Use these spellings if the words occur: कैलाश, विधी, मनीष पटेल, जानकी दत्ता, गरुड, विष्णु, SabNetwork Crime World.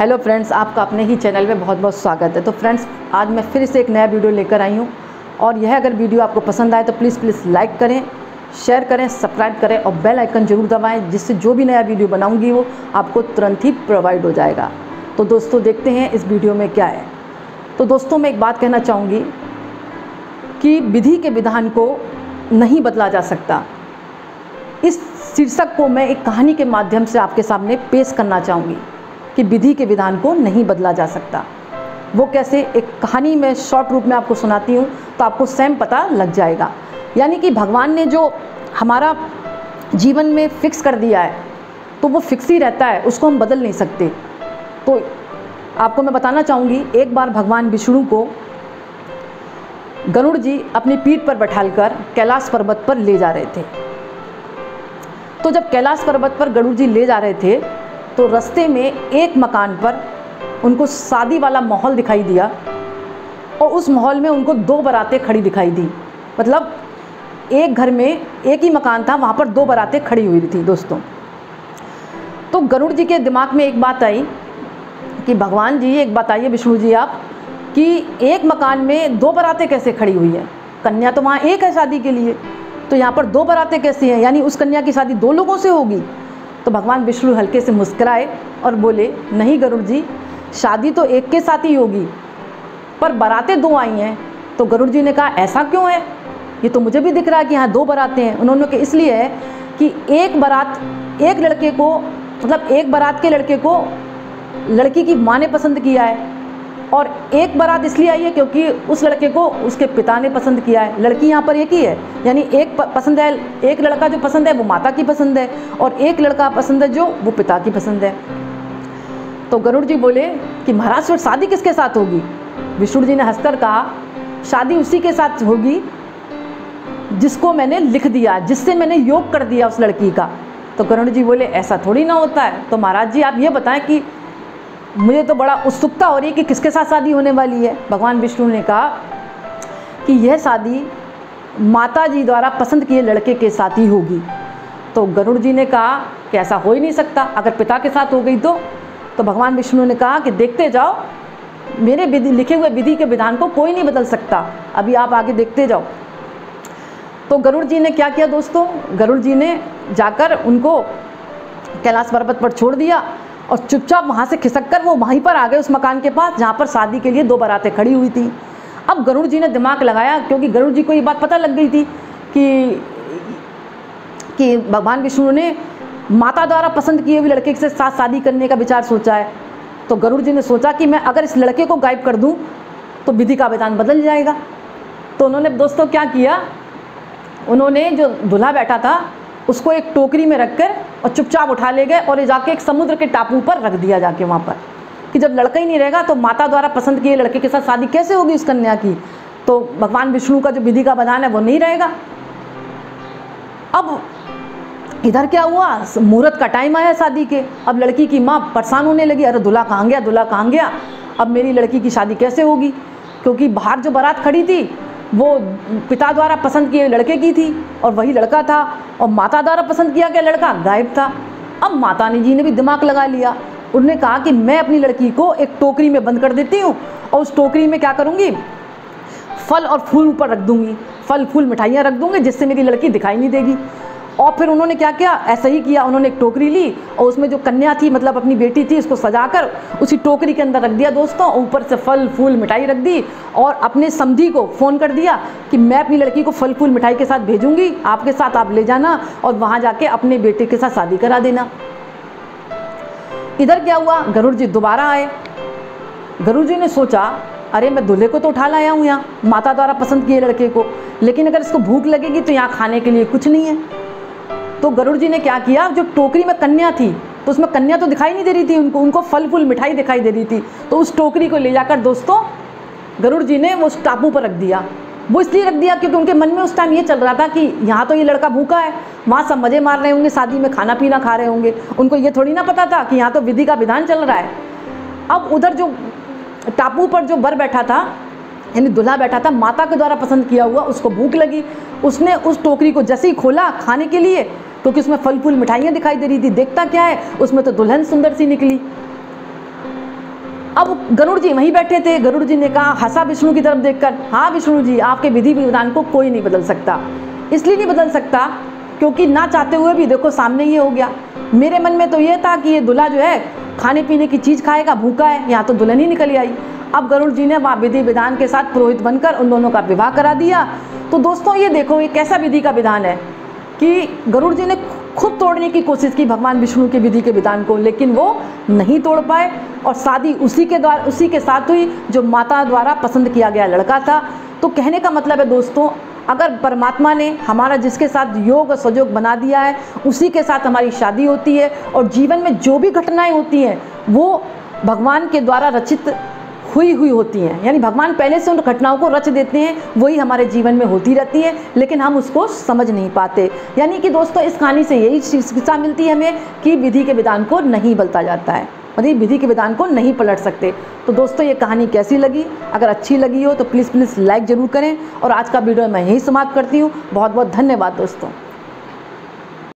Hello friends, आपका अपने ही channel में बहुत बहुत स्वागत है। तो फ्रेंड्स, आज मैं फिर से एक नया वीडियो लेकर आई हूं और यह अगर वीडियो आपको पसंद आए तो प्लीज़ लाइक करें, शेयर करें, सब्सक्राइब करें और बेल आइकन जरूर दबाएं, जिससे जो भी नया वीडियो बनाऊंगी वो आपको तुरंत ही प्रोवाइड हो जाएगा। तो दोस्तों, देखते हैं इस वीडियो में क्या है। तो दोस्तों, मैं एक बात कहना चाहूँगी कि विधि के विधान को नहीं बदला जा सकता, इस शीर्षक को मैं एक कहानी के माध्यम से आपके सामने पेश करना चाहूँगी कि विधि के विधान को नहीं बदला जा सकता। वो कैसे, एक कहानी में शॉर्ट रूप में आपको सुनाती हूँ तो आपको स्वयं पता लग जाएगा। यानी कि भगवान ने जो हमारा जीवन में फिक्स कर दिया है तो वो फिक्स ही रहता है, उसको हम बदल नहीं सकते। तो आपको मैं बताना चाहूँगी, एक बार भगवान विष्णु को गरुड़ जी अपनी पीठ पर बैठाकर कैलाश पर्वत पर ले जा रहे थे। तो जब कैलाश पर्वत पर गरुड़ जी ले जा रहे थे तो रास्ते में एक मकान पर उनको शादी वाला माहौल दिखाई दिया और उस माहौल में उनको दो बारातें खड़ी दिखाई दी। मतलब एक घर में एक ही मकान था, वहाँ पर दो बारातें खड़ी हुई थी दोस्तों। तो गरुड़ जी के दिमाग में एक बात आई कि भगवान जी एक बात आइए विष्णु जी आप, कि एक मकान में दो बारातें कैसे खड़ी हुई है, कन्या तो वहाँ एक है शादी के लिए, तो यहाँ पर दो बारातें कैसी हैं, यानी उस कन्या की शादी दो लोगों से होगी। तो भगवान विष्णु हल्के से मुस्कुराए और बोले, नहीं गरुड़ जी, शादी तो एक के साथ ही होगी पर बारातें दो आई हैं। तो गरुड़ जी ने कहा, ऐसा क्यों है, ये तो मुझे भी दिख रहा है कि यहाँ दो बारातें हैं। उन्होंने कहा, इसलिए है कि एक बारात एक लड़के को, मतलब एक बारात के लड़के को लड़की की माँ ने पसंद किया है और एक बारात इसलिए आई है क्योंकि उस लड़के को उसके पिता ने पसंद किया है। लड़की यहाँ पर एक ही है, यानी एक पसंद है, एक लड़का जो पसंद है वो माता की पसंद है और एक लड़का पसंद है जो वो पिता की पसंद है। तो गरुड़ जी बोले कि महाराज फिर शादी किसके साथ होगी। विष्णु जी ने हंसकर कहा, शादी उसी के साथ होगी जिसको मैंने लिख दिया, जिससे मैंने योग कर दिया उस लड़की का। तो गरुड़ जी बोले, ऐसा थोड़ी ना होता है। तो महाराज जी आप ये बताएं कि मुझे तो बड़ा उत्सुकता हो रही है कि किसके साथ शादी होने वाली है। भगवान विष्णु ने कहा कि यह शादी माता जी द्वारा पसंद किए लड़के के साथ ही होगी। तो गरुड़ जी ने कहा कि ऐसा हो ही नहीं सकता, अगर पिता के साथ हो गई तो भगवान विष्णु ने कहा कि देखते जाओ, मेरे लिखे हुए विधि के विधान को कोई नहीं बदल सकता, अभी आप आगे देखते जाओ। तो गरुड़ जी ने क्या किया दोस्तों, गरुड़ जी ने जाकर उनको कैलाश पर्वत पर छोड़ दिया और चुपचाप वहाँ से खिसक कर वो वहीं पर आ गए उस मकान के पास जहाँ पर शादी के लिए दो बारातें खड़ी हुई थी। अब गरुड़ जी ने दिमाग लगाया, क्योंकि गरुड़ जी को ये बात पता लग गई थी कि भगवान विष्णु ने माता द्वारा पसंद किए हुए लड़के के साथ शादी करने का विचार सोचा है। तो गरुड़ जी ने सोचा कि मैं अगर इस लड़के को गायब कर दूँ तो विधि का विधान बदल जाएगा। तो उन्होंने दोस्तों क्या किया, उन्होंने जो दूल्हा बैठा था उसको एक टोकरी में रखकर और चुपचाप उठा ले गए और ये जाके एक समुद्र के टापू पर रख दिया जाके वहाँ पर, कि जब लड़का ही नहीं रहेगा तो माता द्वारा पसंद किए लड़के के साथ शादी कैसे होगी उस कन्या की। तो भगवान विष्णु का जो विधि का विधान है वो नहीं रहेगा। अब इधर क्या हुआ, मुहूर्त का टाइम आया शादी के। अब लड़की की माँ परेशान होने लगी, अरे दूल्हा कहाँ गया, दूल्हा कहाँ गया, अब मेरी लड़की की शादी कैसे होगी, क्योंकि बाहर जो बारात खड़ी थी वो पिता द्वारा पसंद किए लड़के की थी और वही लड़का था, और माता द्वारा पसंद किया गया लड़का गायब था। अब माता जी ने भी दिमाग लगा लिया, उन्होंने कहा कि मैं अपनी लड़की को एक टोकरी में बंद कर देती हूँ और उस टोकरी में क्या करूँगी, फल और फूल ऊपर रख दूँगी, फल फूल मिठाइयाँ रख दूँगी, जिससे मेरी लड़की दिखाई नहीं देगी। और फिर उन्होंने क्या किया, ऐसा ही किया, उन्होंने एक टोकरी ली और उसमें जो कन्या थी, मतलब अपनी बेटी थी, उसको सजाकर उसी टोकरी के अंदर रख दिया दोस्तों, ऊपर से फल फूल मिठाई रख दी और अपने समधी को फ़ोन कर दिया कि मैं अपनी लड़की को फल फूल मिठाई के साथ भेजूंगी, आपके साथ आप ले जाना और वहाँ जाके अपने बेटे के साथ शादी करा देना। इधर क्या हुआ, गरुड़ जी दोबारा आए। गरुड़ जी ने सोचा, अरे मैं दूल्हे को तो उठा लाया हूँ यहाँ, माता द्वारा पसंद किए लड़के को, लेकिन अगर इसको भूख लगेगी तो यहाँ खाने के लिए कुछ नहीं है। तो गरुड़ जी ने क्या किया, जो टोकरी में कन्या थी तो उसमें कन्या तो दिखाई नहीं दे रही थी उनको, उनको फल फूल मिठाई दिखाई दे रही थी। तो उस टोकरी को ले जाकर दोस्तों गरुड़ जी ने वो उस टापू पर रख दिया। वो इसलिए रख दिया क्योंकि उनके मन में उस टाइम ये चल रहा था कि यहाँ तो ये लड़का भूखा है, वहाँ सब मज़े मार रहे होंगे, शादी में खाना पीना खा रहे होंगे, उनको ये थोड़ी ना पता था कि यहाँ तो विधि का विधान चल रहा है। अब उधर जो टापू पर जो वर बैठा था, यानी दूल्हा बैठा था, माता के द्वारा पसंद किया हुआ, उसको भूख लगी, उसने उस टोकरी को जैसे ही खोला खाने के लिए, क्योंकि उसमें फल फूल मिठाइयाँ दिखाई दे रही थी, देखता क्या है उसमें तो दुल्हन सुंदर सी निकली। अब गरुड़ जी वहीं बैठे थे। गरुड़ जी ने कहा, हंसा विष्णु की तरफ देखकर, हाँ विष्णु जी, आपके विधि विधान को कोई नहीं बदल सकता। इसलिए नहीं बदल सकता क्योंकि ना चाहते हुए भी देखो सामने ये हो गया। मेरे मन में तो ये था कि ये दूल्हा जो है खाने पीने की चीज़ खाएगा, भूखा है, यहाँ तो दुल्हन ही निकल आई। अब गरुड़ जी ने वहाँ विधि विधान के साथ पुरोहित बनकर उन दोनों का विवाह करा दिया। तो दोस्तों ये देखो ये कैसा विधि का विधान है कि गरुड़ जी ने खुद तोड़ने की कोशिश की भगवान विष्णु की विधि के विधान को, लेकिन वो नहीं तोड़ पाए और शादी उसी के साथ हुई जो माता द्वारा पसंद किया गया लड़का था। तो कहने का मतलब है दोस्तों, अगर परमात्मा ने हमारा जिसके साथ योग और सहयोग बना दिया है उसी के साथ हमारी शादी होती है और जीवन में जो भी घटनाएं होती हैं वो भगवान के द्वारा रचित हुई होती हैं, यानी भगवान पहले से उन घटनाओं को रच देते हैं, वही हमारे जीवन में होती रहती है, लेकिन हम उसको समझ नहीं पाते। यानी कि दोस्तों इस कहानी से यही शिक्षा मिलती है हमें कि विधि के विधान को नहीं बदला जाता है, मतलब विधि के विधान को नहीं पलट सकते। तो दोस्तों ये कहानी कैसी लगी? अगर अच्छी लगी हो तो प्लीज़ लाइक ज़रूर करें और आज का वीडियो मैं यहीं समाप्त करती हूँ। बहुत बहुत धन्यवाद दोस्तों।